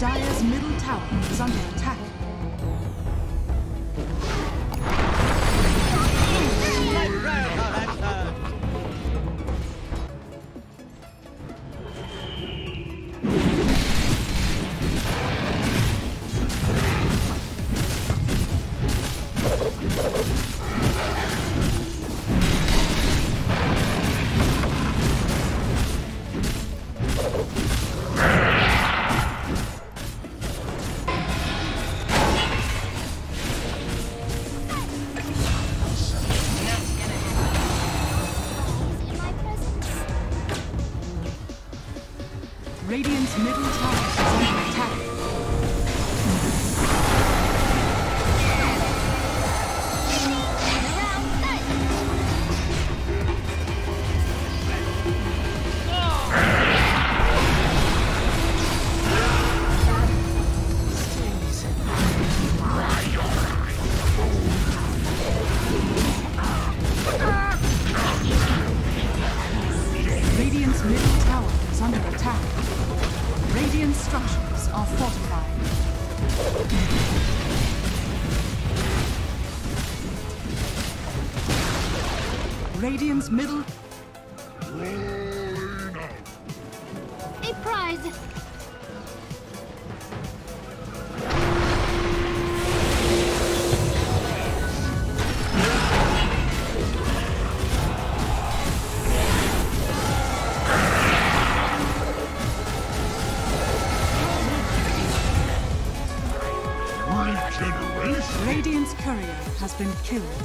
Dire's middle tower is under attack. Radiant's middle tower is under attack. Radiant's middle tower is under attack. Radiant structures are fortified. Radiant's middle... A prize! Radiant's courier has been killed.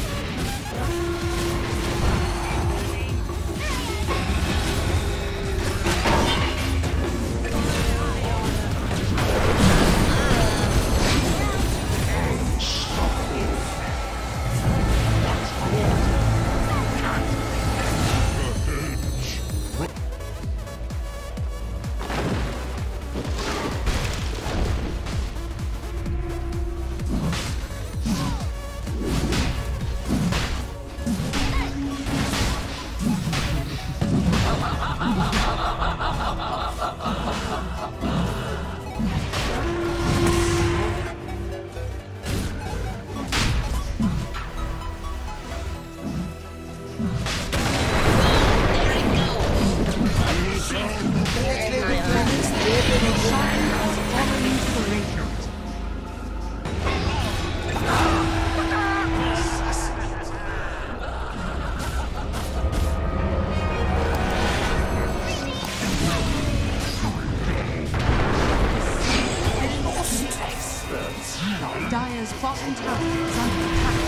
Dire's bottom tower is under attack.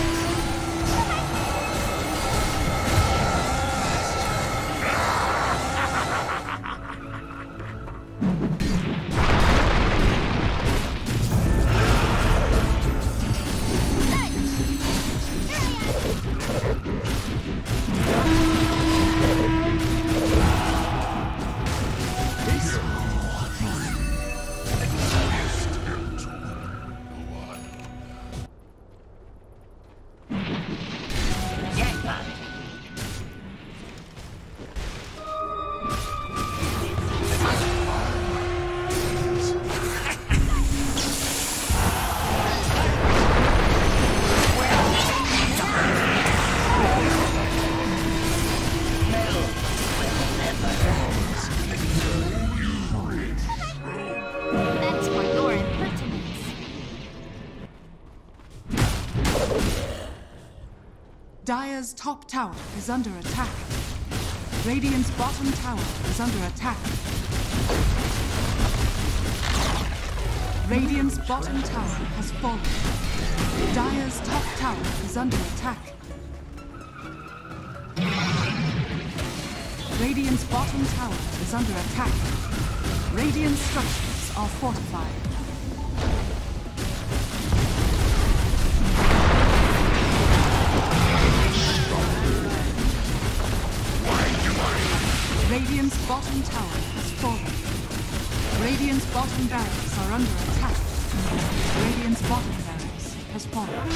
Dire's top tower is under attack. Radiant's bottom tower is under attack. Radiant's bottom tower has fallen. Dire's top tower is under attack. Radiant's bottom tower is under attack. Radiant structures are fortified. Radiant's bottom tower has fallen. Radiant's bottom barracks are under attack. Radiant's bottom barracks has fallen.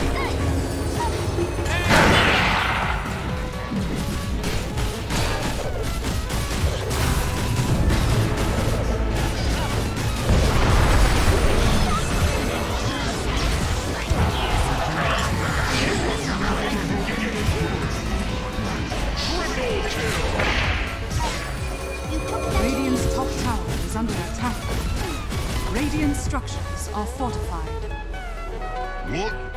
Scanning. Radiant's top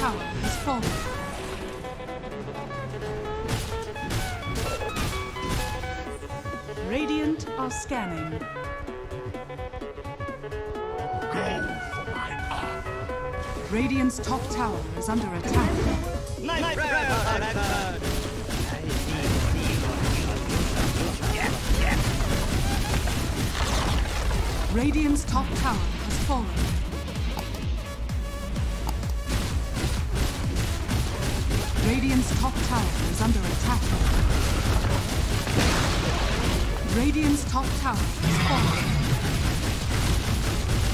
tower has fallen. Radiant are scanning. Go for my arm. Radiant's top tower is under attack. Nightbreaker! Radiant's top tower has fallen. Radiant's top tower is under attack. Radiant's top tower has fallen.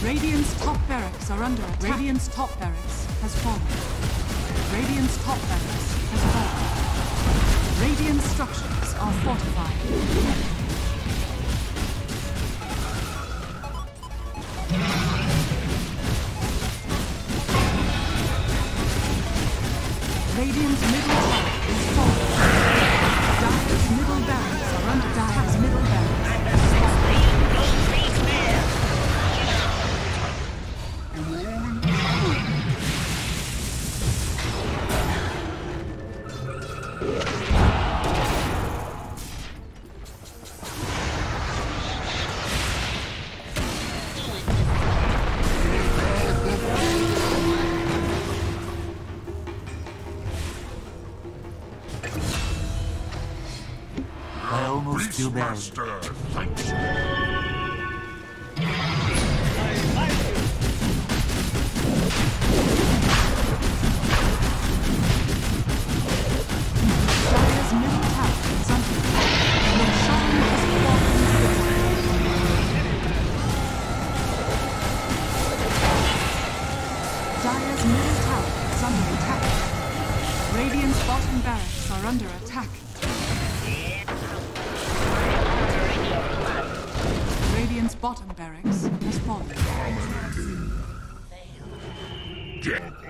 Radiant's top barracks are under attack. Radiant's top barracks has fallen. Radiant's top barracks has fallen. Radiant structures are fortified. Radiant's middle tower is falling. Dire's middle barracks are under Dire's middle Breeze Master, thanks. Dire's middle tower is under attack. Your shine has fallen. Dire's middle tower is under attack. Radiant's bottom barracks are under attack. Radiant's bottom barracks has fallen. Dominating.